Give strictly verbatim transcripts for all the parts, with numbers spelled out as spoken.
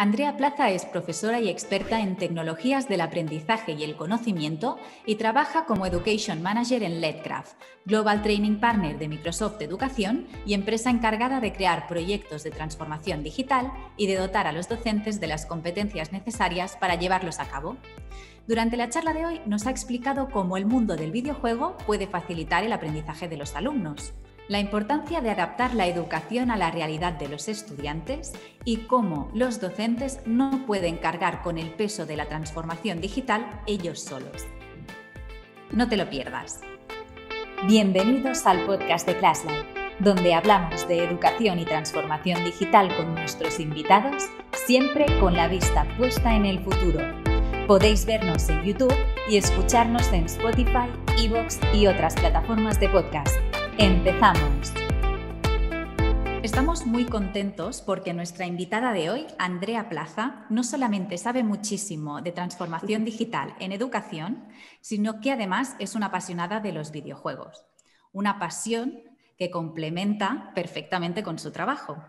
Andrea Plaza es profesora y experta en tecnologías del aprendizaje y el conocimiento y trabaja como Education Manager en LetCraft, Global Training Partner de Microsoft Educación y empresa encargada de crear proyectos de transformación digital y de dotar a los docentes de las competencias necesarias para llevarlos a cabo. Durante la charla de hoy nos ha explicado cómo el mundo del videojuego puede facilitar el aprendizaje de los alumnos, la importancia de adaptar la educación a la realidad de los estudiantes y cómo los docentes no pueden cargar con el peso de la transformación digital ellos solos. No te lo pierdas. Bienvenidos al podcast de Classlife, donde hablamos de educación y transformación digital con nuestros invitados, siempre con la vista puesta en el futuro. Podéis vernos en YouTube y escucharnos en Spotify, iVoox y otras plataformas de podcast. ¡Empezamos! Estamos muy contentos porque nuestra invitada de hoy, Andrea Plaza, no solamente sabe muchísimo de transformación digital en educación, sino que además es una apasionada de los videojuegos. Una pasión que complementa perfectamente con su trabajo.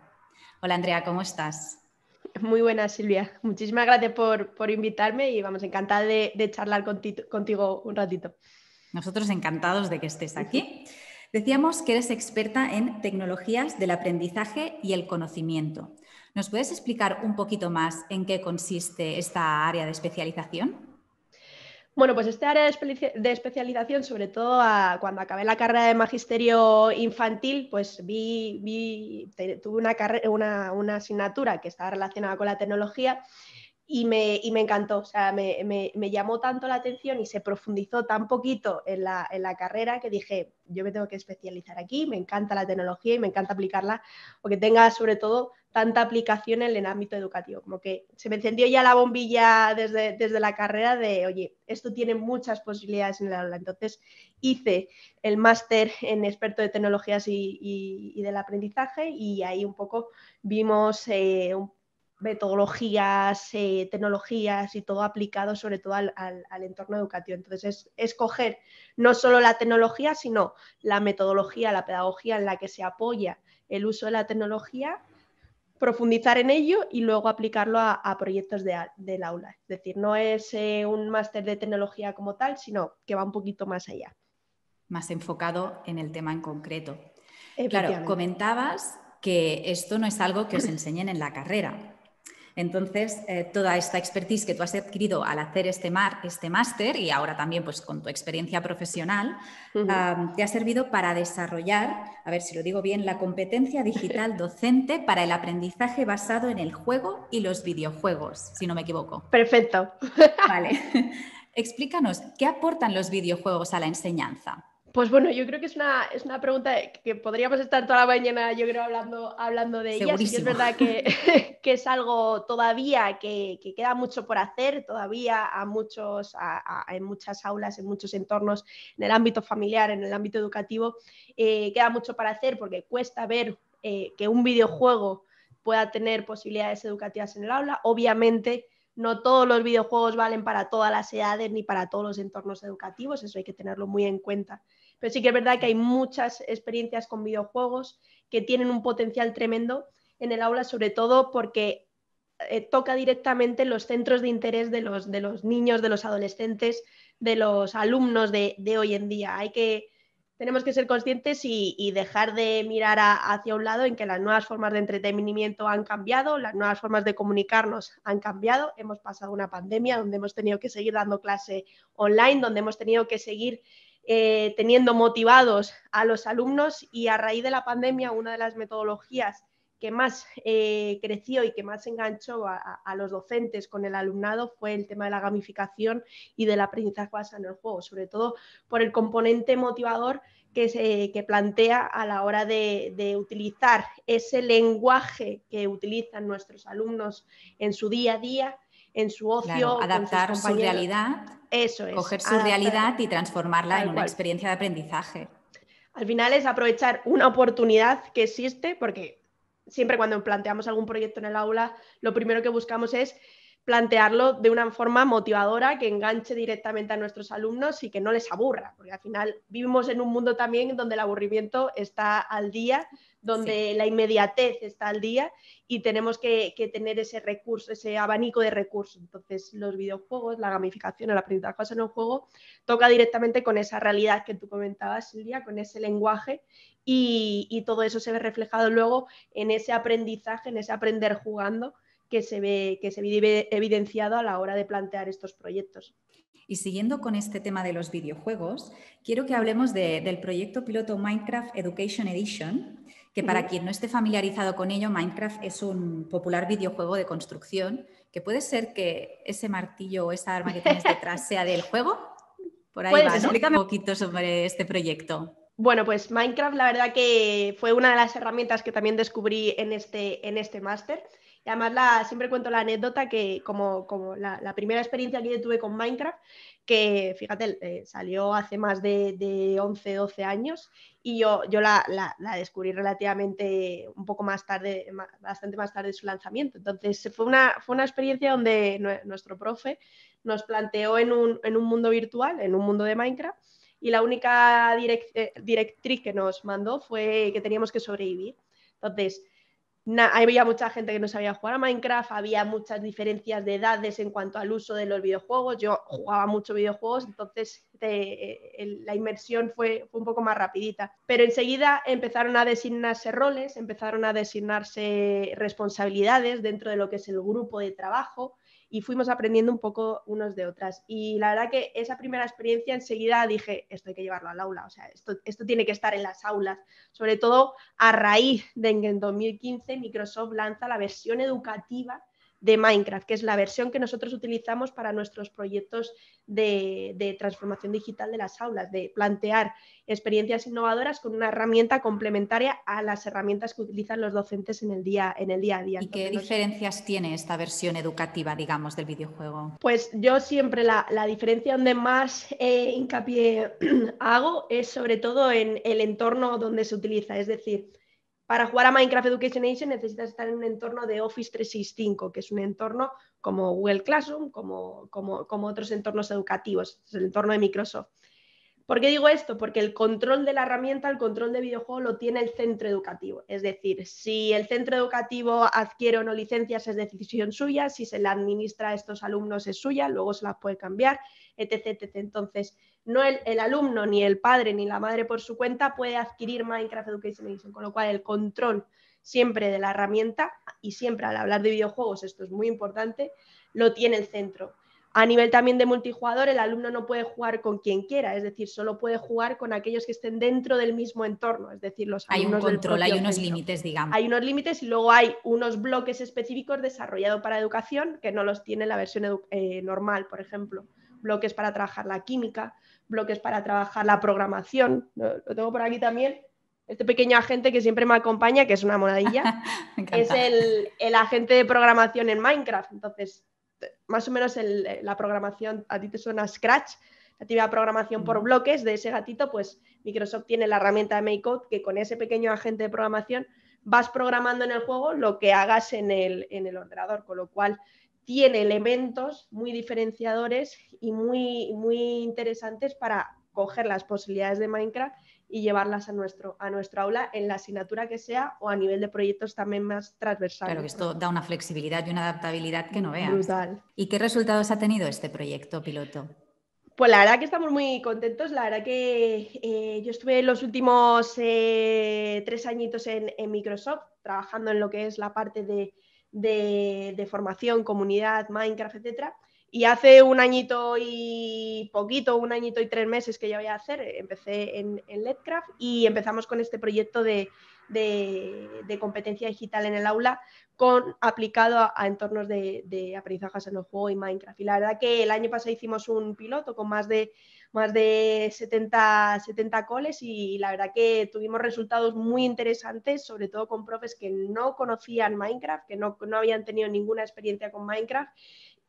Hola Andrea, ¿cómo estás? Muy buenas, Silvia. Muchísimas gracias por, por invitarme y vamos, encantada de, de charlar contigo, contigo un ratito. Nosotros encantados de que estés aquí. Decíamos que eres experta en tecnologías del aprendizaje y el conocimiento. ¿Nos puedes explicar un poquito más en qué consiste esta área de especialización? Bueno, pues esta área de, espe- de especialización, sobre todo a, cuando acabé la carrera de magisterio infantil, pues vi, vi te, tuve una, carre- una, una asignatura que estaba relacionada con la tecnología. Y me, y me encantó, o sea, me, me, me llamó tanto la atención y se profundizó tan poquito en la, en la carrera que dije, yo me tengo que especializar aquí, me encanta la tecnología y me encanta aplicarla, o que tenga sobre todo tanta aplicación en el ámbito educativo. Como que se me encendió ya la bombilla desde, desde la carrera de, oye, esto tiene muchas posibilidades en el aula. Entonces hice el máster en experto de tecnologías y, y, y del aprendizaje y ahí un poco vimos eh, un metodologías, eh, tecnologías y todo aplicado sobre todo al, al, al entorno educativo. Entonces es escoger no solo la tecnología, sino la metodología, la pedagogía en la que se apoya el uso de la tecnología, profundizar en ello y luego aplicarlo a, a proyectos de, del aula. Es decir, no es eh, un máster de tecnología como tal, sino que va un poquito más allá. Más enfocado en el tema en concreto. Claro, comentabas que esto no es algo que os enseñen en la carrera. Entonces, eh, toda esta expertise que tú has adquirido al hacer este mar, este máster y ahora también pues, con tu experiencia profesional, uh-huh. uh, te ha servido para desarrollar, a ver si lo digo bien, la competencia digital docente para el aprendizaje basado en el juego y los videojuegos, si no me equivoco. Perfecto. Vale. Explícanos, ¿qué aportan los videojuegos a la enseñanza? Pues bueno, yo creo que es una, es una pregunta que podríamos estar toda la mañana, yo creo, hablando, hablando de ella. Sí que es verdad que, que es algo todavía que, que queda mucho por hacer, todavía a muchos, a, a, en muchas aulas, en muchos entornos, en el ámbito familiar, en el ámbito educativo, eh, queda mucho para hacer porque cuesta ver eh, que un videojuego pueda tener posibilidades educativas en el aula. Obviamente, no todos los videojuegos valen para todas las edades ni para todos los entornos educativos, eso hay que tenerlo muy en cuenta. Pero sí que es verdad que hay muchas experiencias con videojuegos que tienen un potencial tremendo en el aula, sobre todo porque eh, toca directamente los centros de interés de los, de los niños, de los adolescentes, de los alumnos de, de hoy en día. Hay que, tenemos que ser conscientes y, y dejar de mirar a, hacia un lado en que las nuevas formas de entretenimiento han cambiado, las nuevas formas de comunicarnos han cambiado. Hemos pasado una pandemia donde hemos tenido que seguir dando clase online, donde hemos tenido que seguir Eh, teniendo motivados a los alumnos y a raíz de la pandemia una de las metodologías que más eh, creció y que más enganchó a, a los docentes con el alumnado fue el tema de la gamificación y del aprendizaje basado en el juego, sobre todo por el componente motivador que, se, que plantea a la hora de, de utilizar ese lenguaje que utilizan nuestros alumnos en su día a día, en su ocio, claro, adaptar su realidad, eso es, coger su realidad y transformarla en una experiencia de aprendizaje. Al final es aprovechar una oportunidad que existe, porque siempre cuando planteamos algún proyecto en el aula, lo primero que buscamos es plantearlo de una forma motivadora, que enganche directamente a nuestros alumnos y que no les aburra, porque al final vivimos en un mundo también donde el aburrimiento está al día, donde sí. la inmediatez está al día y tenemos que, que tener ese recurso, ese abanico de recursos. Entonces los videojuegos, la gamificación, el aprendizaje basado en el juego toca directamente con esa realidad que tú comentabas, Silvia, con ese lenguaje, y, y todo eso se ve reflejado luego en ese aprendizaje, en ese aprender jugando, que se ve, que se ve evidenciado a la hora de plantear estos proyectos. Y siguiendo con este tema de los videojuegos, quiero que hablemos de, del proyecto piloto Minecraft Education Edition, que para quien no esté familiarizado con ello, Minecraft es un popular videojuego de construcción, que puede ser que ese martillo o esa arma que tienes detrás sea del juego. Por ahí va, explícame un poquito sobre este proyecto. Bueno, pues Minecraft la verdad que fue una de las herramientas que también descubrí en este, en este máster. Y además la, siempre cuento la anécdota que como, como la, la primera experiencia que yo tuve con Minecraft, que fíjate, eh, salió hace más de, de once, doce años, y yo, yo la, la, la descubrí relativamente un poco más tarde, bastante más tarde de su lanzamiento. Entonces fue una, fue una experiencia donde nuestro profe nos planteó en un, en un mundo virtual, en un mundo de Minecraft, y la única direct, eh, directriz que nos mandó fue que teníamos que sobrevivir. Entonces Na, había mucha gente que no sabía jugar a Minecraft, había muchas diferencias de edades en cuanto al uso de los videojuegos. Yo jugaba mucho videojuegos, entonces te, el, la inmersión fue, fue un poco más rapidita. Pero enseguida empezaron a designarse roles, empezaron a designarse responsabilidades dentro de lo que es el grupo de trabajo, y fuimos aprendiendo un poco unos de otras. Y la verdad que esa primera experiencia enseguida dije, esto hay que llevarlo al aula, o sea, esto, esto tiene que estar en las aulas, sobre todo a raíz de que en dos mil quince Microsoft lanza la versión educativa de Minecraft, que es la versión que nosotros utilizamos para nuestros proyectos de, de transformación digital de las aulas, de plantear experiencias innovadoras con una herramienta complementaria a las herramientas que utilizan los docentes en el día, en el día a día. ¿Y Entonces, qué diferencias no... tiene esta versión educativa, digamos, del videojuego? Pues yo siempre la, la diferencia donde más eh, hincapié hago es sobre todo en el entorno donde se utiliza, es decir, para jugar a Minecraft Education Edition necesitas estar en un entorno de Office trescientos sesenta y cinco, que es un entorno como Google Classroom, como, como, como otros entornos educativos, es el entorno de Microsoft. ¿Por qué digo esto? Porque el control de la herramienta, el control de videojuego lo tiene el centro educativo. Es decir, si el centro educativo adquiere o no licencias es decisión suya, si se la administra a estos alumnos es suya, luego se las puede cambiar, etcétera, etcétera. Entonces, no el, el alumno, ni el padre, ni la madre por su cuenta puede adquirir Minecraft Education Edition, con lo cual el control siempre de la herramienta, y siempre al hablar de videojuegos, esto es muy importante, lo tiene el centro. A nivel también de multijugador, el alumno no puede jugar con quien quiera, es decir, solo puede jugar con aquellos que estén dentro del mismo entorno, es decir, los alumnos. Hay un control, hay unos límites, digamos. Hay unos límites y luego hay unos bloques específicos desarrollados para educación que no los tiene la versión eh, normal, por ejemplo. Bloques para trabajar la química, bloques para trabajar la programación. Lo tengo por aquí también. Este pequeño agente que siempre me acompaña, que es una monadilla, es el, el agente de programación en Minecraft. Entonces, más o menos el, la programación, a ti te suena Scratch, la actividad programación por bloques de ese gatito, pues Microsoft tiene la herramienta de MakeCode, que con ese pequeño agente de programación vas programando en el juego lo que hagas en el, en el ordenador, con lo cual tiene elementos muy diferenciadores y muy, muy interesantes para coger las posibilidades de Minecraft y llevarlas a nuestro, a nuestra aula en la asignatura que sea o a nivel de proyectos también más transversales. Claro que esto da una flexibilidad y una adaptabilidad que no veas. Brutal. ¿Y qué resultados ha tenido este proyecto piloto? Pues la verdad que estamos muy contentos. La verdad que eh, yo estuve los últimos eh, tres añitos en, en Microsoft trabajando en lo que es la parte de, de, de formación, comunidad, Minecraft, etcétera. Y hace un añito y poquito, un añito y tres meses que ya voy a hacer, empecé en, en LetCraft y empezamos con este proyecto de, de, de competencia digital en el aula con, aplicado a, a entornos de, de aprendizajes en el juego y Minecraft. Y la verdad que el año pasado hicimos un piloto con más de, más de setenta, setenta coles y la verdad que tuvimos resultados muy interesantes, sobre todo con profes que no conocían Minecraft, que no, no habían tenido ninguna experiencia con Minecraft.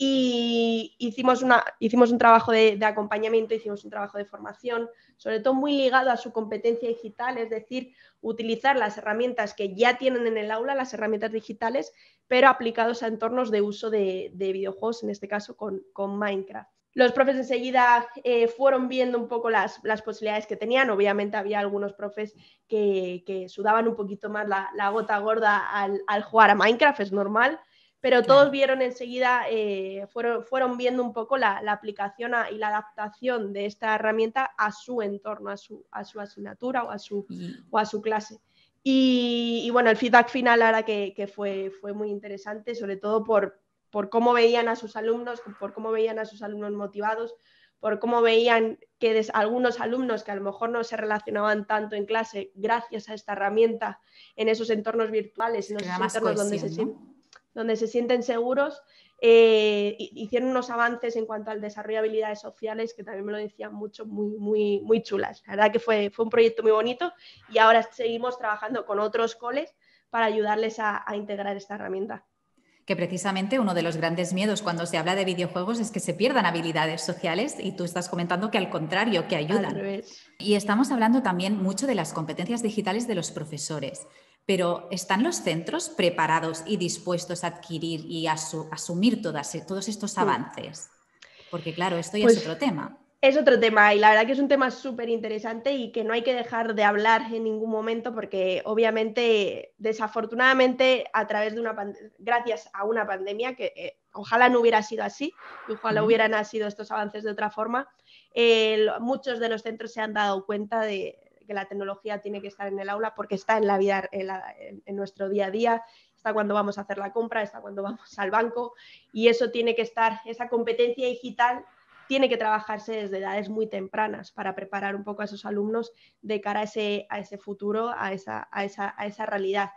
Y hicimos, una, hicimos un trabajo de, de acompañamiento, hicimos un trabajo de formación, sobre todo muy ligado a su competencia digital, es decir, utilizar las herramientas que ya tienen en el aula, las herramientas digitales, pero aplicados a entornos de uso de, de videojuegos, en este caso con, con Minecraft. Los profes enseguida eh, fueron viendo un poco las, las posibilidades que tenían. Obviamente había algunos profes que, que sudaban un poquito más la, la gota gorda al, al jugar a Minecraft, es normal, pero todos sí. vieron enseguida, eh, fueron, fueron viendo un poco la, la aplicación a, y la adaptación de esta herramienta a su entorno, a su, a su asignatura o a su, sí. o a su clase. Y, y bueno, el feedback final ahora que, que fue, fue muy interesante, sobre todo por... por cómo veían a sus alumnos, por cómo veían a sus alumnos motivados, por cómo veían que des, algunos alumnos que a lo mejor no se relacionaban tanto en clase, gracias a esta herramienta, en esos entornos virtuales, en esos entornos donde, ¿no? se, donde se sienten seguros, eh, hicieron unos avances en cuanto al desarrollo de habilidades sociales, que también me lo decían mucho, muy, muy, muy chulas. La verdad que fue, fue un proyecto muy bonito y ahora seguimos trabajando con otros coles para ayudarles a, a integrar esta herramienta. Que precisamente uno de los grandes miedos cuando se habla de videojuegos es que se pierdan habilidades sociales, y tú estás comentando que al contrario, que ayudan. Y estamos hablando también mucho de las competencias digitales de los profesores, pero ¿están los centros preparados y dispuestos a adquirir y a asu- asumir todas, todos estos avances? Porque claro, esto ya pues... es otro tema. Es otro tema, y la verdad que es un tema súper interesante y que no hay que dejar de hablar en ningún momento, porque obviamente, desafortunadamente, a través de una pand- gracias a una pandemia, que eh, ojalá no hubiera sido así, y ojalá hubieran sido estos avances de otra forma, eh, muchos de los centros se han dado cuenta de que la tecnología tiene que estar en el aula, porque está en la vida, en, la, en nuestro día a día. Está cuando vamos a hacer la compra, está cuando vamos al banco, y eso tiene que estar, esa competencia digital tiene que trabajarse desde edades muy tempranas para preparar un poco a esos alumnos de cara a ese, a ese futuro, a esa, a, esa, a esa realidad.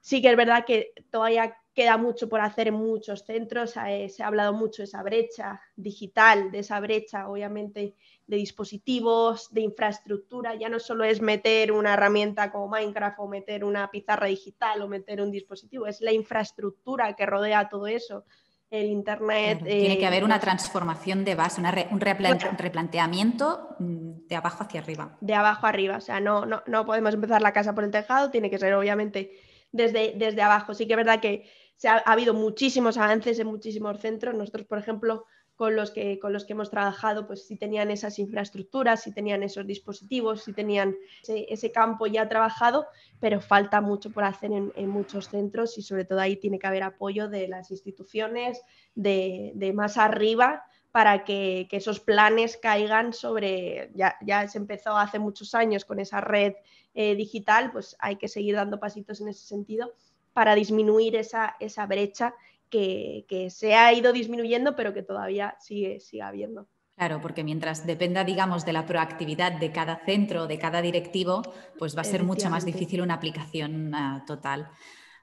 Sí que es verdad que todavía queda mucho por hacer en muchos centros, se ha hablado mucho de esa brecha digital, de esa brecha obviamente de dispositivos, de infraestructura. Ya no solo es meter una herramienta como Minecraft o meter una pizarra digital o meter un dispositivo, es la infraestructura que rodea todo eso. El internet... Claro, eh, tiene que haber una transformación de base, una re, un replante, bueno, replanteamiento de abajo hacia arriba. De abajo arriba, o sea, no, no, no podemos empezar la casa por el tejado, tiene que ser obviamente desde, desde abajo. Sí que es verdad que se ha, ha habido muchísimos avances en muchísimos centros. Nosotros, por ejemplo, con los que, con los que hemos trabajado, pues sí tenían esas infraestructuras, sí tenían esos dispositivos, sí tenían ese, ese campo ya trabajado, pero falta mucho por hacer en, en muchos centros, y sobre todo ahí tiene que haber apoyo de las instituciones, de, de más arriba, para que, que esos planes caigan sobre... Ya, ya se empezó hace muchos años con esa red eh, digital, pues hay que seguir dando pasitos en ese sentido para disminuir esa, esa brecha Que, que se ha ido disminuyendo, pero que todavía sigue, sigue habiendo. Claro, porque mientras dependa, digamos, de la proactividad de cada centro, de cada directivo, pues va a ser mucho más difícil una aplicación uh, total.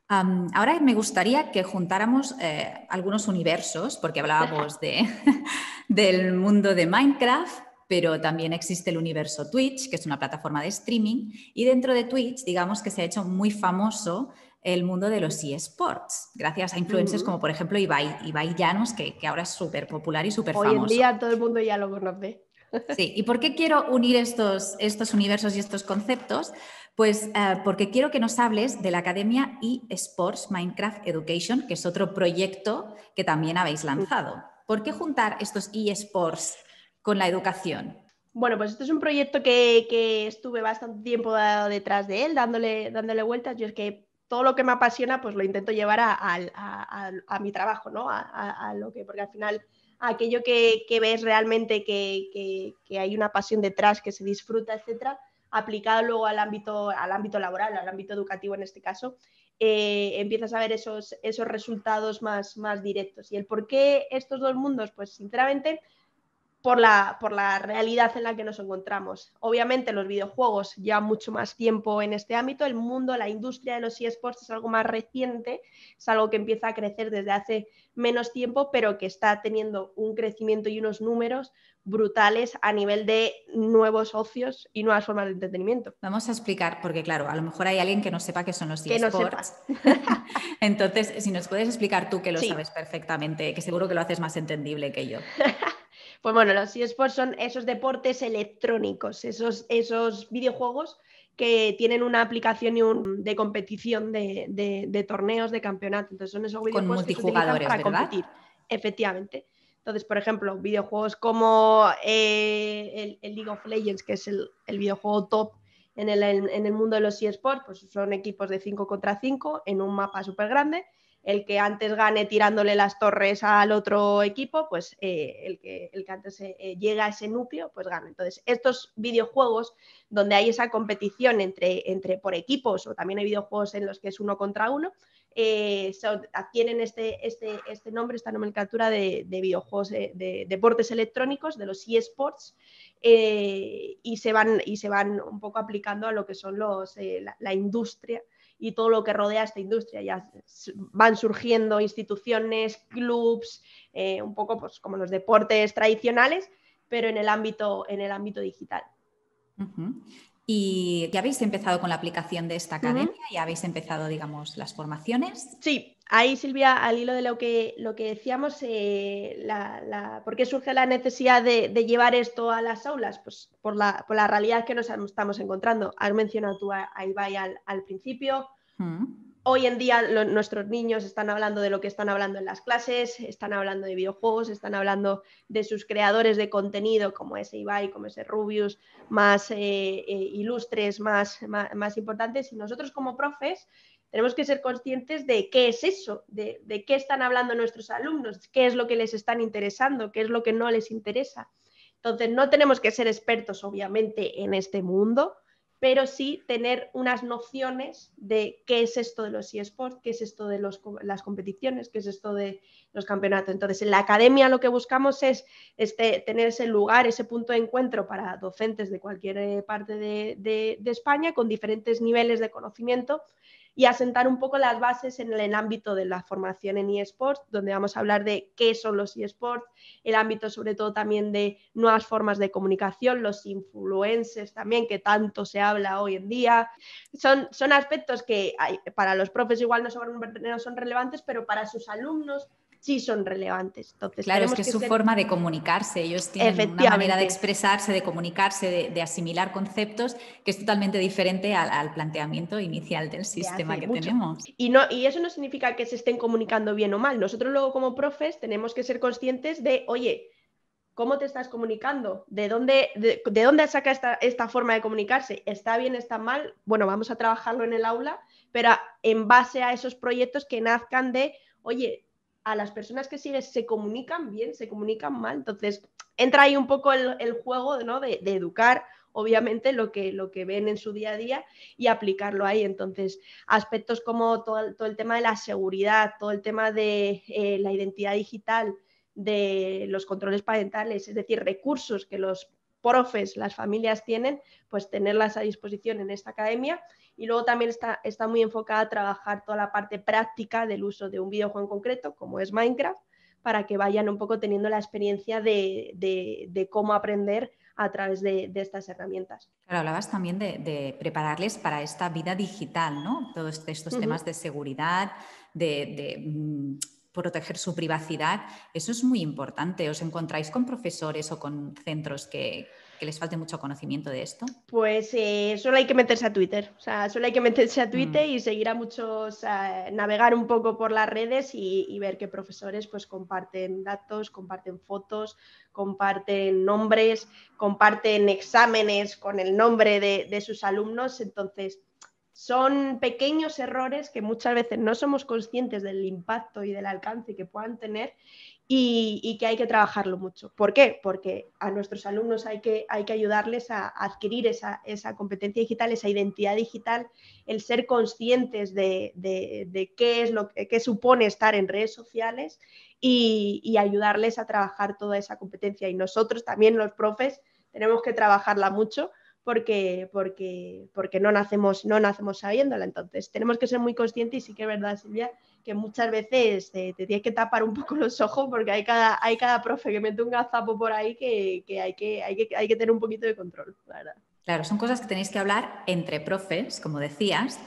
Um, ahora me gustaría que juntáramos eh, algunos universos, porque hablábamos de, del mundo de Minecraft, pero también existe el universo Twitch, que es una plataforma de streaming, y dentro de Twitch, digamos que se ha hecho muy famoso el mundo de los eSports, gracias a influencers uh-huh. como por ejemplo Ibai, Ibai Llanos, que, que ahora es súper popular y súper famoso. Hoy en día todo el mundo ya lo conoce. Sí, ¿y por qué quiero unir estos, estos universos y estos conceptos? Pues uh, porque quiero que nos hables de la Academia eSports Minecraft Education, que es otro proyecto que también habéis lanzado. ¿Por qué juntar estos eSports con la educación? Bueno, pues esto es un proyecto que, que estuve bastante tiempo detrás de él, dándole, dándole vueltas. Yo es que todo lo que me apasiona, pues lo intento llevar a, a, a, a mi trabajo, ¿no? A, a, a lo que, porque al final aquello que, que ves realmente que, que, que hay una pasión detrás, que se disfruta, etcétera, aplicado luego al ámbito, al ámbito laboral, al ámbito educativo en este caso, eh, empiezas a ver esos, esos resultados más, más directos. ¿Y el por qué estos dos mundos? Pues sinceramente... Por la, por la realidad en la que nos encontramos. Obviamente los videojuegos llevan mucho más tiempo en este ámbito, el mundo, la industria de los eSports es algo más reciente, es algo que empieza a crecer desde hace menos tiempo, pero que está teniendo un crecimiento y unos números brutales a nivel de nuevos ocios y nuevas formas de entretenimiento. Vamos a explicar, porque claro, a lo mejor hay alguien que no sepa qué son los eSports. Que no sepa. Entonces, si nos puedes explicar tú, que lo sí. sabes perfectamente, que seguro que lo haces más entendible que yo. Pues bueno, los eSports son esos deportes electrónicos, esos, esos videojuegos que tienen una aplicación y un, de competición de, de, de torneos, de campeonato. Entonces son esos videojuegos que se utilizan para competir. Efectivamente. Entonces, por ejemplo, videojuegos como eh, el, el League of Legends, que es el, el videojuego top en el, en el mundo de los eSports, pues son equipos de cinco contra cinco en un mapa súper grande. El que antes gane tirándole las torres al otro equipo, pues eh, el, que, el que antes eh, llega a ese núcleo, pues gana. Entonces, estos videojuegos donde hay esa competición entre, entre por equipos, o también hay videojuegos en los que es uno contra uno, eh, son, adquieren este, este, este nombre, esta nomenclatura de, de videojuegos, eh, de deportes electrónicos, de los eSports, eh, y, se van, y se van un poco aplicando a lo que son los, eh, la, la industria y todo lo que rodea a esta industria. Ya van surgiendo instituciones, clubs, eh, un poco pues como los deportes tradicionales, pero en el ámbito, en el ámbito digital. Uh-huh. ¿Y ya habéis empezado con la aplicación de esta academia? Uh-huh. ¿Ya habéis empezado, digamos, las formaciones? Sí, ahí Silvia, al hilo de lo que, lo que decíamos, eh, la, la, ¿por qué surge la necesidad de, de llevar esto a las aulas? Pues por la, por la realidad que nos estamos encontrando. Has mencionado tú a, a Ibai al, al principio. Uh-huh. Hoy en día lo, nuestros niños están hablando de lo que están hablando en las clases, están hablando de videojuegos, están hablando de sus creadores de contenido como ese Ibai, como ese Rubius, más eh, eh, ilustres, más, más, más importantes. Y nosotros como profes tenemos que ser conscientes de qué es eso, de, de qué están hablando nuestros alumnos, qué es lo que les están interesando, qué es lo que no les interesa. Entonces no tenemos que ser expertos obviamente en este mundo, pero sí tener unas nociones de qué es esto de los eSports, qué es esto de los, las competiciones, qué es esto de los campeonatos. Entonces, en la academia lo que buscamos es este, tener ese lugar, ese punto de encuentro para docentes de cualquier parte de, de, de España con diferentes niveles de conocimiento y asentar un poco las bases en el, el ámbito de la formación en eSports, donde vamos a hablar de qué son los eSports, el ámbito sobre todo también de nuevas formas de comunicación, los influencers también, que tanto se habla hoy en día. Son, son aspectos que hay, para los profes igual no son, no son relevantes, pero para sus alumnos sí son relevantes. Entonces, claro, es que es su ser... forma de comunicarse, ellos tienen una manera de expresarse, de comunicarse, de, de asimilar conceptos que es totalmente diferente al, al planteamiento inicial del sistema que mucho. tenemos. Y, no, y eso no significa que se estén comunicando bien o mal. Nosotros luego como profes tenemos que ser conscientes de, oye, ¿cómo te estás comunicando? ¿De dónde, de, de dónde saca esta, esta forma de comunicarse? ¿Está bien, está mal? Bueno, vamos a trabajarlo en el aula, pero en base a esos proyectos que nazcan de, oye, a las personas que sigues se comunican bien, se comunican mal. Entonces, entra ahí un poco el, el juego, ¿no? de, de educar, obviamente, lo que, lo que ven en su día a día y aplicarlo ahí. Entonces, aspectos como todo, todo el tema de la seguridad, todo el tema de eh, la identidad digital, de los controles parentales, es decir, recursos que los profes, las familias tienen, pues tenerlas a disposición en esta academia. Y luego también está, está muy enfocada a trabajar toda la parte práctica del uso de un videojuego en concreto, como es Minecraft, para que vayan un poco teniendo la experiencia de, de, de cómo aprender a través de, de estas herramientas. Claro, hablabas también de, de prepararles para esta vida digital, ¿no? Todos estos uh-huh. temas de seguridad, de... de... proteger su privacidad, eso es muy importante. ¿Os encontráis con profesores o con centros que, que les falte mucho conocimiento de esto? Pues eh, solo hay que meterse a Twitter, o sea, solo hay que meterse a Twitter mm. y seguir a muchos, a navegar un poco por las redes y, y ver que profesores pues comparten datos, comparten fotos, comparten nombres, comparten exámenes con el nombre de, de sus alumnos, entonces... Son pequeños errores que muchas veces no somos conscientes del impacto y del alcance que puedan tener y, y que hay que trabajarlo mucho. ¿Por qué? Porque a nuestros alumnos hay que, hay que ayudarles a adquirir esa, esa competencia digital, esa identidad digital, el ser conscientes de, de, de qué es lo que supone estar en redes sociales y, y ayudarles a trabajar toda esa competencia. Y nosotros también, los profes, tenemos que trabajarla mucho. Porque, porque, porque no nacemos, no nacemos sabiéndola. Entonces, tenemos que ser muy conscientes y sí que es verdad, Silvia, que muchas veces te, te tienes que tapar un poco los ojos porque hay cada, hay cada profe que mete un gazapo por ahí que, que, hay que, hay que hay que tener un poquito de control, la verdad. Claro, son cosas que tenéis que hablar entre profes, como decías.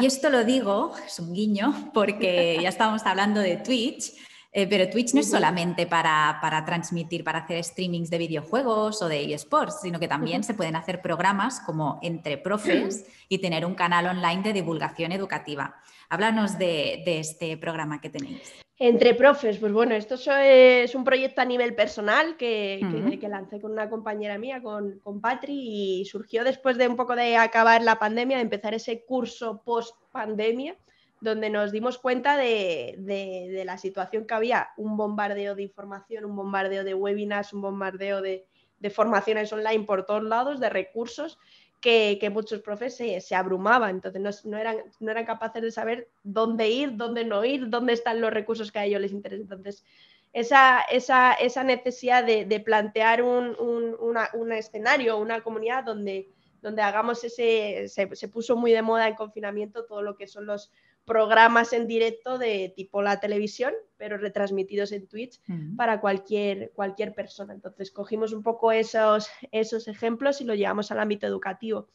Y esto lo digo, es un guiño, porque ya estábamos hablando de Twitch. Eh, pero Twitch no es solamente para, para transmitir, para hacer streamings de videojuegos o de eSports, sino que también se pueden hacer programas como Entre Profes y tener un canal online de divulgación educativa. Háblanos de, de este programa que tenéis. Entre Profes, pues bueno, esto es un proyecto a nivel personal que, uh-huh. que, que lancé con una compañera mía, con, con Patri, y surgió después de un poco de acabar la pandemia, de empezar ese curso post-pandemia, donde nos dimos cuenta de, de, de la situación que había, un bombardeo de información, un bombardeo de webinars, un bombardeo de, de formaciones online por todos lados, de recursos, que, que muchos profes se, se abrumaban, entonces no, no, eran, no eran capaces de saber dónde ir, dónde no ir, dónde están los recursos que a ellos les interesan. Entonces, esa, esa, esa necesidad de, de plantear un, un, una, un escenario, una comunidad donde, donde hagamos ese, se, se puso muy de moda en confinamiento todo lo que son los programas en directo de tipo la televisión, pero retransmitidos en Twitch uh-huh. para cualquier, cualquier persona. Entonces cogimos un poco esos, esos ejemplos y lo llevamos al ámbito educativo.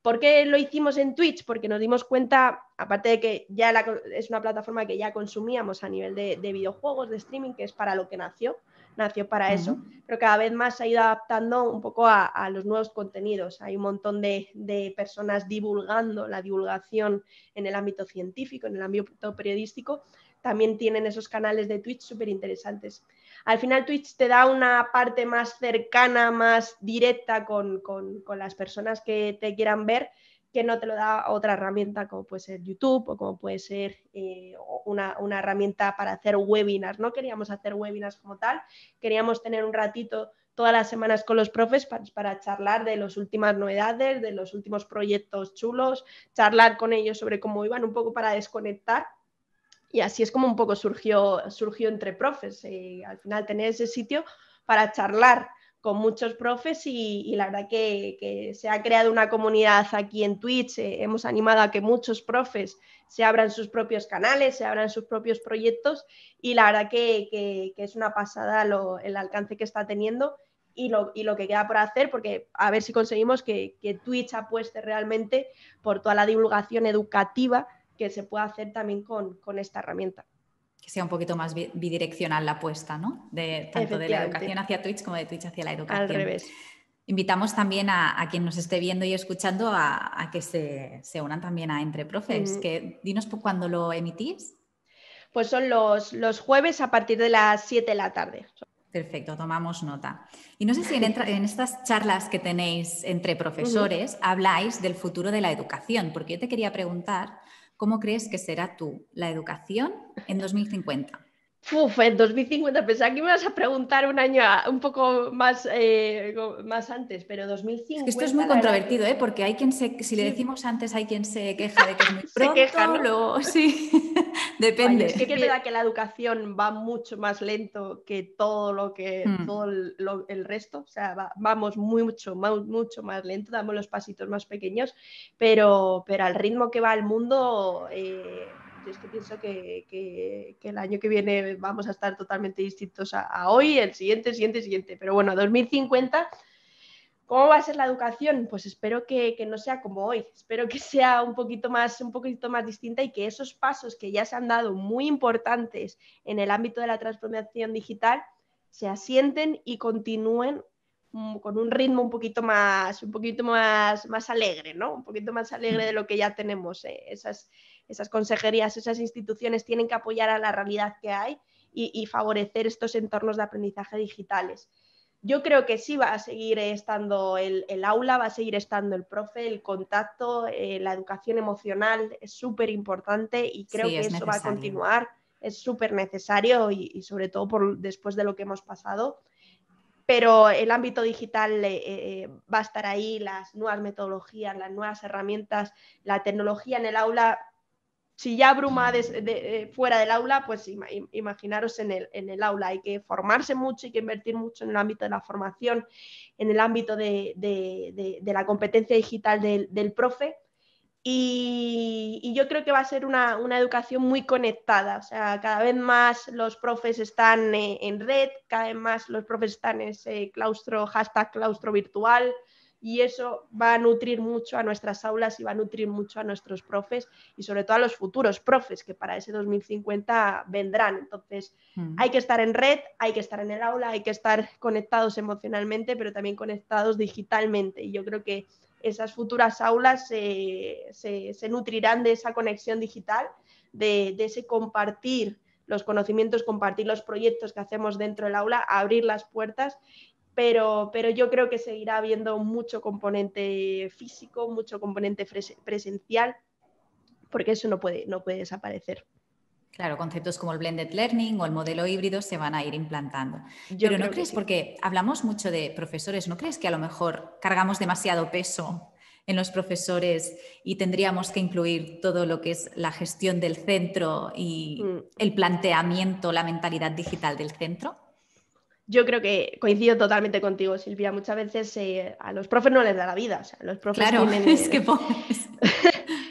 ¿Por qué lo hicimos en Twitch? Porque nos dimos cuenta, aparte de que ya la, es una plataforma que ya consumíamos a nivel de, de videojuegos, de streaming, que es para lo que nació, nació para uh-huh. eso, pero cada vez más se ha ido adaptando un poco a, a los nuevos contenidos. Hay un montón de, de personas divulgando, la divulgación en el ámbito científico, en el ámbito periodístico, también tienen esos canales de Twitch súper interesantes. Al final Twitch te da una parte más cercana, más directa con, con, con las personas que te quieran ver, que no te lo da otra herramienta como puede ser YouTube o como puede ser eh, una, una herramienta para hacer webinars. No queríamos hacer webinars como tal, queríamos tener un ratito todas las semanas con los profes para, para charlar de las últimas novedades, de los últimos proyectos chulos, charlar con ellos sobre cómo iban, un poco para desconectar. Y así es como un poco surgió, surgió Entre Profes, eh, al final tener ese sitio para charlar con muchos profes y, y la verdad que, que se ha creado una comunidad aquí en Twitch, eh, hemos animado a que muchos profes se abran sus propios canales, se abran sus propios proyectos y la verdad que, que, que es una pasada lo, el alcance que está teniendo y lo, y lo que queda por hacer, porque a ver si conseguimos que, que Twitch apueste realmente por toda la divulgación educativa que se pueda hacer también con, con esta herramienta. Que sea un poquito más bidireccional la apuesta, ¿no? De, tanto de la educación hacia Twitch como de Twitch hacia la educación. Al revés. Invitamos también a, a quien nos esté viendo y escuchando a, a que se, se unan también a Entre Profes. Mm. Que, dinos por cuándo lo emitís. Pues son los, los jueves a partir de las siete de la tarde. Perfecto, tomamos nota. Y no sé si en, en estas charlas que tenéis entre profesores mm-hmm. habláis del futuro de la educación, porque yo te quería preguntar ¿cómo crees que será tú la educación en dos mil cincuenta? Uf, en dos mil cincuenta, pensaba que me ibas a preguntar un año un poco más, eh, más antes, pero dos mil cincuenta... Es que esto es muy controvertido, ¿eh? Porque hay quien se, si le decimos antes hay quien se queja de que es muy pronto, se queja, ¿no? Luego, sí, depende. Ay, es que es verdad que la educación va mucho más lento que todo lo que mm. todo el, lo, el resto, o sea, va, vamos mucho, mucho más lento, damos los pasitos más pequeños, pero, pero al ritmo que va el mundo... Eh, yo es que pienso que, que, que el año que viene vamos a estar totalmente distintos a, a hoy, el siguiente, siguiente, siguiente. Pero bueno, dos mil cincuenta, ¿cómo va a ser la educación? Pues espero que, que no sea como hoy, espero que sea un poquito más, un poquito más distinta y que esos pasos que ya se han dado muy importantes en el ámbito de la transformación digital se asienten y continúen con un ritmo un poquito más, un poquito más, más alegre, ¿no? Un poquito más alegre de lo que ya tenemos. Eh. Esas, esas consejerías, esas instituciones tienen que apoyar a la realidad que hay y, y favorecer estos entornos de aprendizaje digitales. Yo creo que sí va a seguir estando el, el aula, va a seguir estando el profe, el contacto, eh, la educación emocional es súper importante y creo sí, que es eso necesario. Va a continuar, es súper necesario y, y sobre todo por, después de lo que hemos pasado. Pero el ámbito digital eh, eh, va a estar ahí, las nuevas metodologías, las nuevas herramientas, la tecnología en el aula. Si ya abruma de, de, de, fuera del aula, pues ima, imaginaros en el, en el aula. Hay que formarse mucho, hay que invertir mucho en el ámbito de la formación, en el ámbito de, de, de, de la competencia digital del, del profe. Y, y yo creo que va a ser una, una educación muy conectada, o sea, cada vez más los profes están eh, en red, cada vez más los profes están en ese claustro, hashtag claustro virtual, y eso va a nutrir mucho a nuestras aulas y va a nutrir mucho a nuestros profes y sobre todo a los futuros profes que para ese dos mil cincuenta vendrán. Entonces mm. hay que estar en red, hay que estar en el aula, hay que estar conectados emocionalmente, pero también conectados digitalmente, y yo creo que esas futuras aulas se, se, se nutrirán de esa conexión digital, de, de ese compartir los conocimientos, compartir los proyectos que hacemos dentro del aula, abrir las puertas, pero, pero yo creo que seguirá habiendo mucho componente físico, mucho componente presencial, porque eso no puede, no puede desaparecer. Claro, conceptos como el blended learning o el modelo híbrido se van a ir implantando. Yo Pero no crees, sí. porque hablamos mucho de profesores, ¿no crees que a lo mejor cargamos demasiado peso en los profesores y tendríamos que incluir todo lo que es la gestión del centro y mm. el planteamiento, la mentalidad digital del centro? Yo creo que coincido totalmente contigo, Silvia. Muchas veces eh, a los profes no les da la vida. O sea, los profes claro, tienen... es que pones...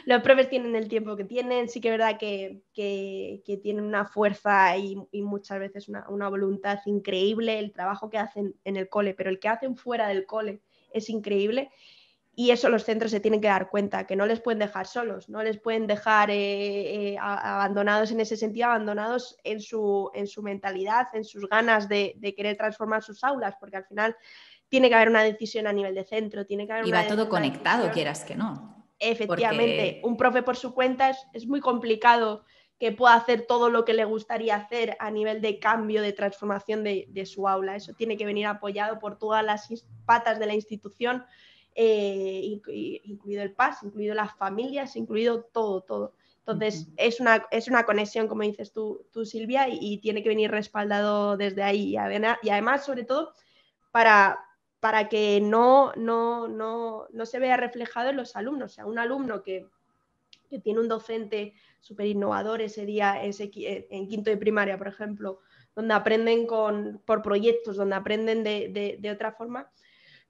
Los profes tienen el tiempo que tienen, sí que es verdad que, que, que tienen una fuerza y, y muchas veces una, una voluntad increíble, el trabajo que hacen en el cole, pero el que hacen fuera del cole es increíble, y eso los centros se tienen que dar cuenta, que no les pueden dejar solos, no les pueden dejar eh, eh, abandonados en ese sentido, abandonados en su, en su mentalidad, en sus ganas de, de querer transformar sus aulas, porque al final tiene que haber una decisión a nivel de centro, tiene que haber y una va todo conectado, decisión. Quieras que no. Efectivamente, porque... un profe por su cuenta es, es muy complicado que pueda hacer todo lo que le gustaría hacer a nivel de cambio, de transformación de, de su aula. Eso tiene que venir apoyado por todas las patas de la institución, eh, incluido el P A S, incluido las familias, incluido todo, todo. Entonces, uh-huh. es una, es una conexión, como dices tú, tú Silvia, y, y tiene que venir respaldado desde ahí. Y además, sobre todo, para... para que no, no, no, no se vea reflejado en los alumnos. O sea, un alumno que, que tiene un docente súper innovador ese día, ese, en quinto de primaria, por ejemplo, donde aprenden con, por proyectos, donde aprenden de, de, de otra forma,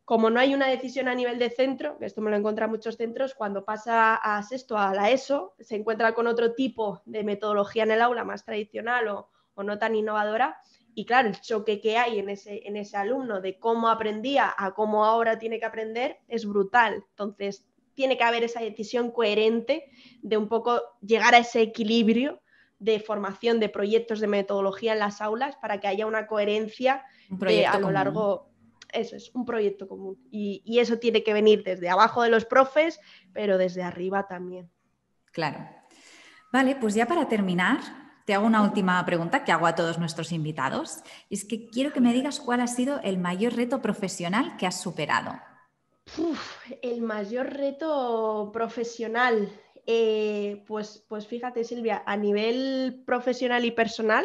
como no hay una decisión a nivel de centro, que esto me lo encuentran muchos centros, cuando pasa a sexto, a la ESO, se encuentra con otro tipo de metodología en el aula, más tradicional o, o no tan innovadora. Y claro, el choque que hay en ese, en ese alumno de cómo aprendía a cómo ahora tiene que aprender es brutal. Entonces, tiene que haber esa decisión coherente de un poco llegar a ese equilibrio de formación de proyectos de metodología en las aulas para que haya una coherencia un de, a lo largo... Eso es, un proyecto común. Y, y eso tiene que venir desde abajo de los profes, pero desde arriba también. Claro. Vale, pues ya para terminar... te hago una última pregunta que hago a todos nuestros invitados. Es que quiero que me digas cuál ha sido el mayor reto profesional que has superado. Uf, el mayor reto profesional. Eh, pues, pues fíjate, Silvia, a nivel profesional y personal,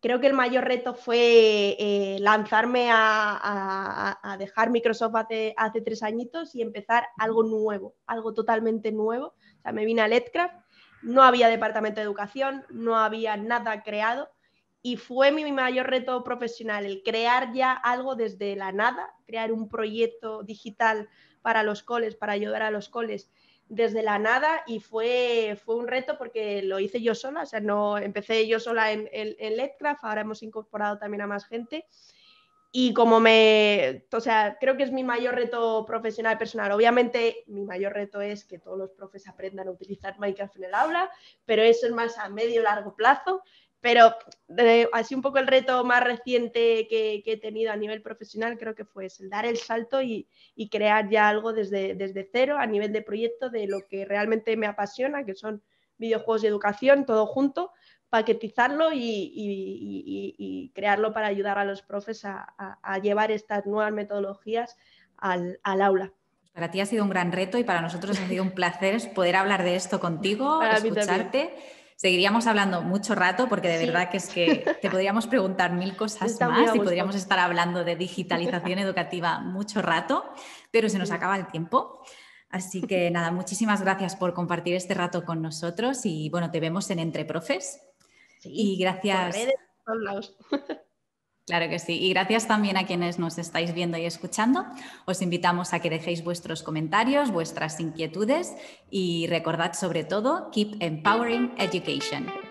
creo que el mayor reto fue eh, lanzarme a, a, a dejar Microsoft hace, hace tres añitos y empezar algo nuevo, algo totalmente nuevo. O sea, me vine a LetCraft. No había departamento de educación, no había nada creado y fue mi mayor reto profesional el crear ya algo desde la nada, crear un proyecto digital para los coles, para ayudar a los coles desde la nada y fue, fue un reto porque lo hice yo sola, o sea, no empecé yo sola en, en, en LetCraft, ahora hemos incorporado también a más gente. Y como me, o sea, creo que es mi mayor reto profesional personal. Obviamente, mi mayor reto es que todos los profes aprendan a utilizar Minecraft en el aula, pero eso es más a medio largo plazo. Pero eh, así un poco el reto más reciente que, que he tenido a nivel profesional creo que fue es el dar el salto y, y crear ya algo desde, desde cero a nivel de proyecto de lo que realmente me apasiona, que son videojuegos y educación, todo junto. Paquetizarlo y, y, y, y crearlo para ayudar a los profes a, a, a llevar estas nuevas metodologías al, al aula. Para ti ha sido un gran reto y para nosotros ha sido un placer poder hablar de esto contigo, para escucharte. Seguiríamos hablando mucho rato porque de sí. verdad que es que te podríamos preguntar mil cosas Está más y podríamos estar hablando de digitalización educativa mucho rato, pero se nos acaba el tiempo. Así que nada, muchísimas gracias por compartir este rato con nosotros y bueno, te vemos en Entre Profes. Sí, y gracias. Redes, por lados. Claro que sí. Y gracias también a quienes nos estáis viendo y escuchando. Os invitamos a que dejéis vuestros comentarios, vuestras inquietudes y recordad sobre todo, keep empowering education.